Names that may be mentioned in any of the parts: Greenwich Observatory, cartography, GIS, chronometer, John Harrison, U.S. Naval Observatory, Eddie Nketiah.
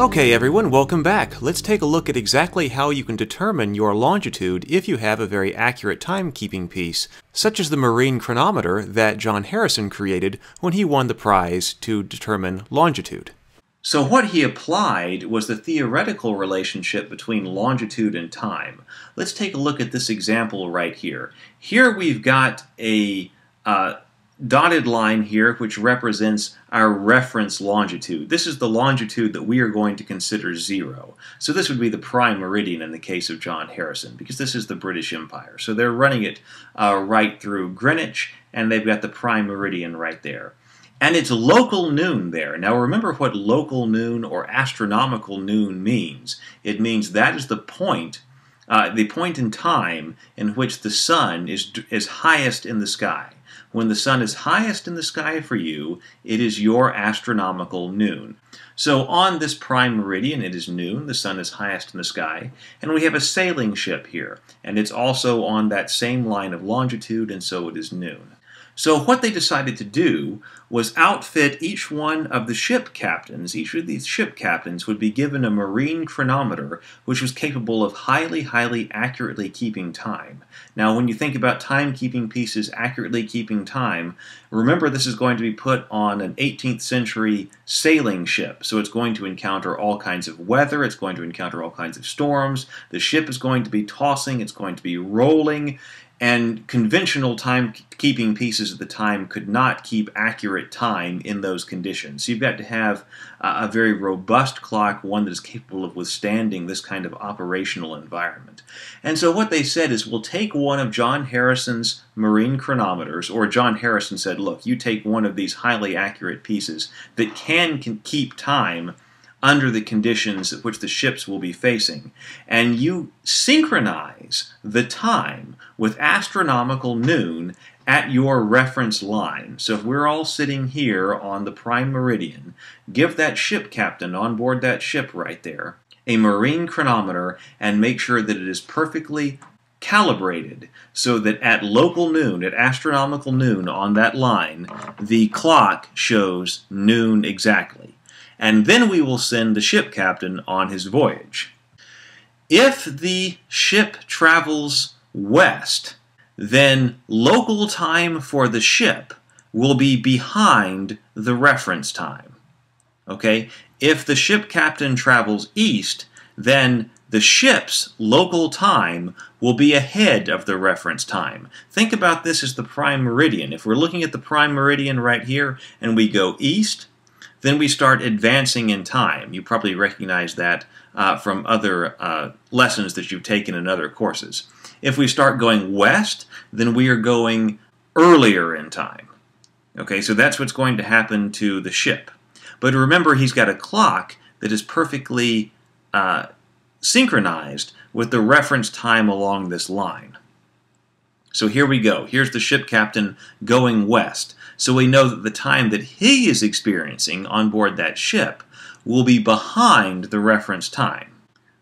Okay everyone, welcome back. Let's take a look at exactly how you can determine your longitude if you have a very accurate timekeeping piece, such as the marine chronometer that John Harrison created when he won the prize to determine longitude. So what he applied was the theoretical relationship between longitude and time. Let's take a look at this example right here. Here we've got a dotted line here which represents our reference longitude. This is the longitude that we are going to consider zero. So this would be the prime meridian in the case of John Harrison, because this is the British Empire. So they're running it right through Greenwich, and they've got the prime meridian right there. And it's local noon there. Now remember what local noon or astronomical noon means. It means that is the point in time in which the sun is highest in the sky. When the sun is highest in the sky for you, it is your astronomical noon. So on this prime meridian, it is noon, the sun is highest in the sky, and we have a sailing ship here, and it's also on that same line of longitude, and so it is noon. So what they decided to do was outfit each one of the ship captains. Each of these ship captains would be given a marine chronometer, which was capable of highly, highly accurately keeping time. Now, when you think about timekeeping pieces accurately keeping time, remember this is going to be put on an 18th century sailing ship. So it's going to encounter all kinds of weather, it's going to encounter all kinds of storms, the ship is going to be tossing, it's going to be rolling, and conventional timekeeping pieces at the time could not keep accurate time in those conditions. So you've got to have a very robust clock, one that is capable of withstanding this kind of operational environment. And so what they said is, we'll take one of John Harrison's marine chronometers, or John Harrison said, look, you take one of these highly accurate pieces that can keep time under the conditions at which the ships will be facing, and you synchronize the time with astronomical noon at your reference line. So if we're all sitting here on the prime meridian, give that ship captain on board that ship right there a marine chronometer and make sure that it is perfectly calibrated so that at local noon, at astronomical noon on that line, the clock shows noon exactly. And then we will send the ship captain on his voyage. If the ship travels west, then local time for the ship will be behind the reference time. Okay? If the ship captain travels east, then the ship's local time will be ahead of the reference time. Think about this as the prime meridian. If we're looking at the prime meridian right here and we go east, then we start advancing in time. You probably recognize that from other lessons that you've taken in other courses. If we start going west, then we are going earlier in time. Okay, so that's what's going to happen to the ship. But remember, he's got a clock that is perfectly synchronized with the reference time along this line. So here we go. Here's the ship captain going west. So we know that the time that he is experiencing on board that ship will be behind the reference time.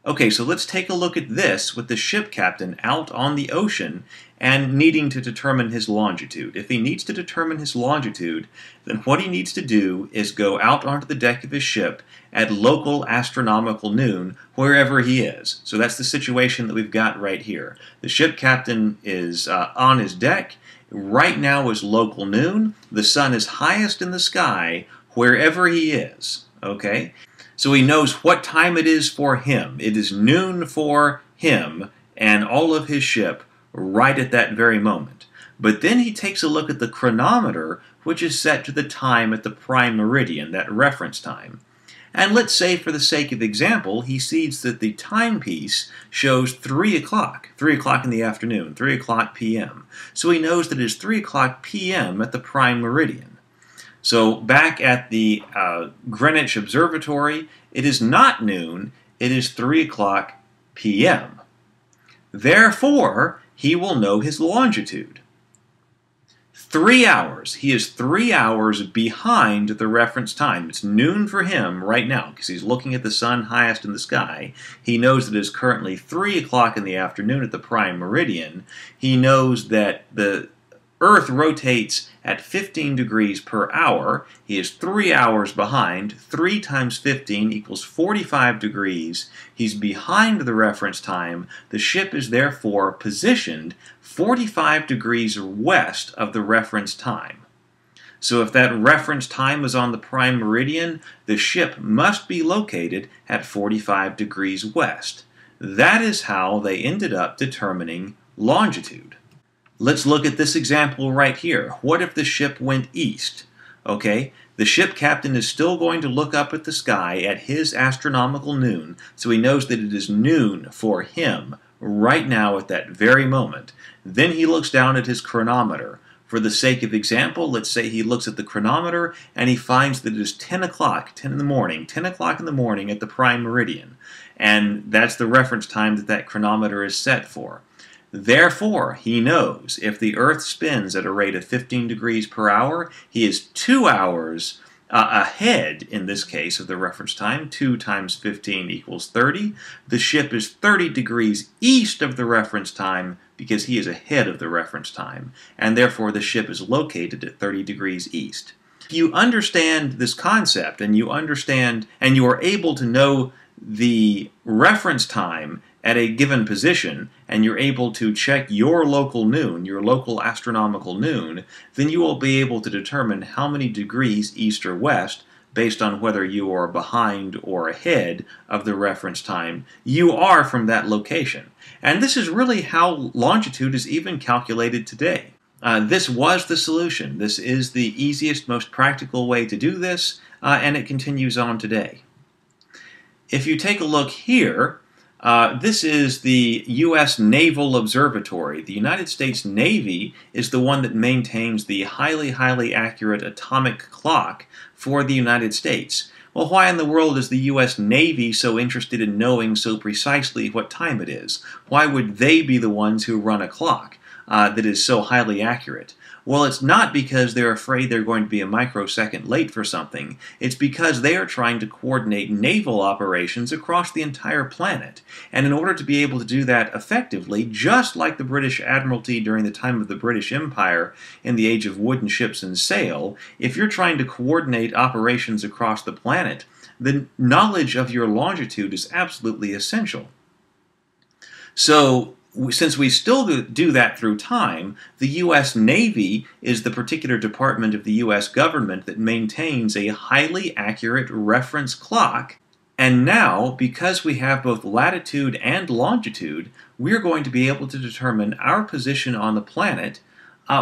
Okay, so let's take a look at this with the ship captain out on the ocean and needing to determine his longitude. If he needs to determine his longitude, then what he needs to do is go out onto the deck of his ship at local astronomical noon, wherever he is. So that's the situation that we've got right here. The ship captain is on his deck. Right now is local noon. The sun is highest in the sky wherever he is. Okay? So he knows what time it is for him. It is noon for him and all of his ship right at that very moment. But then he takes a look at the chronometer, which is set to the time at the prime meridian, that reference time. And let's say, for the sake of example, he sees that the timepiece shows 3 o'clock, 3 o'clock in the afternoon, 3 o'clock p.m. So he knows that it is 3 o'clock p.m. at the prime meridian. So back at the Greenwich Observatory, it is not noon, it is 3 o'clock p.m. Therefore, he will know his longitude. 3 hours. He is 3 hours behind the reference time. It's noon for him right now because he's looking at the sun highest in the sky. He knows that it is currently 3 o'clock in the afternoon at the prime meridian. He knows that the Earth rotates at 15 degrees per hour. He is 3 hours behind. 3 times 15 equals 45 degrees. He's behind the reference time. The ship is therefore positioned 45 degrees west of the reference time. So if that reference time is on the prime meridian, the ship must be located at 45 degrees west. That is how they ended up determining longitude. Let's look at this example right here. What if the ship went east? Okay, the ship captain is still going to look up at the sky at his astronomical noon, so he knows that it is noon for him right now at that very moment. Then he looks down at his chronometer. For the sake of example, let's say he looks at the chronometer and he finds that it is 10 o'clock in the morning at the prime meridian. And that's the reference time that that chronometer is set for. Therefore, he knows if the Earth spins at a rate of 15 degrees per hour, he is 2 hours ahead, in this case, of the reference time. 2 times 15 equals 30. The ship is 30 degrees east of the reference time because he is ahead of the reference time, and therefore the ship is located at 30 degrees east. If you understand this concept and you are able to know the reference time at a given position, and you're able to check your local noon, your local astronomical noon, then you will be able to determine how many degrees east or west, based on whether you are behind or ahead of the reference time, you are from that location. And this is really how longitude is even calculated today. This was the solution. This is the easiest, most practical way to do this, and it continues on today. If you take a look here, this is the U.S. Naval Observatory. The United States Navy is the one that maintains the highly, highly accurate atomic clock for the United States. Well, why in the world is the U.S. Navy so interested in knowing so precisely what time it is? Why would they be the ones who run a clock that is so highly accurate? Well, it's not because they're afraid they're going to be a microsecond late for something. It's because they are trying to coordinate naval operations across the entire planet. And in order to be able to do that effectively, just like the British Admiralty during the time of the British Empire in the age of wooden ships and sail, if you're trying to coordinate operations across the planet, the knowledge of your longitude is absolutely essential. So, since we still do that through time, the U.S. Navy is the particular department of the U.S. government that maintains a highly accurate reference clock. And now, because we have both latitude and longitude, we're going to be able to determine our position on the planet,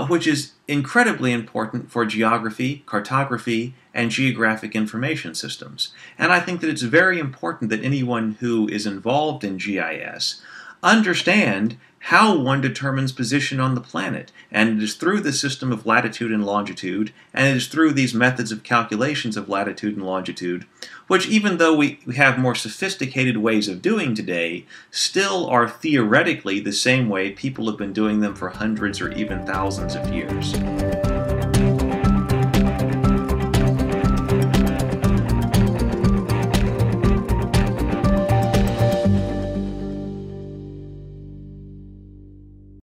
which is incredibly important for geography, cartography, and geographic information systems. And I think that it's very important that anyone who is involved in GIS understand how one determines position on the planet, and it is through the system of latitude and longitude, and it is through these methods of calculations of latitude and longitude, which even though we have more sophisticated ways of doing today, still are theoretically the same way people have been doing them for hundreds or even thousands of years.